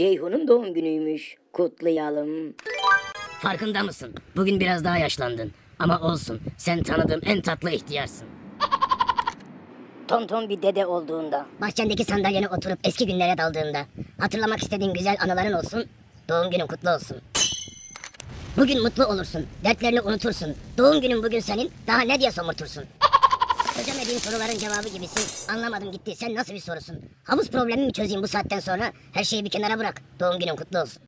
Ceyhun'un doğum günüymüş. Kutlayalım. Farkında mısın? Bugün biraz daha yaşlandın. Ama olsun. Sen tanıdığım en tatlı ihtiyarsın. Tonton bir dede olduğunda, bahçendeki sandalyene oturup eski günlere daldığında, hatırlamak istediğin güzel anıların olsun. Doğum günün kutlu olsun. Bugün mutlu olursun. Dertlerini unutursun. Doğum günün bugün senin. Daha ne diye somurtursun. Çözemediğin soruların cevabı gibisin. Anlamadım gitti. Sen nasıl bir sorusun? Havuz problemi mi çözeyim bu saatten sonra? Her şeyi bir kenara bırak. Doğum günün kutlu olsun.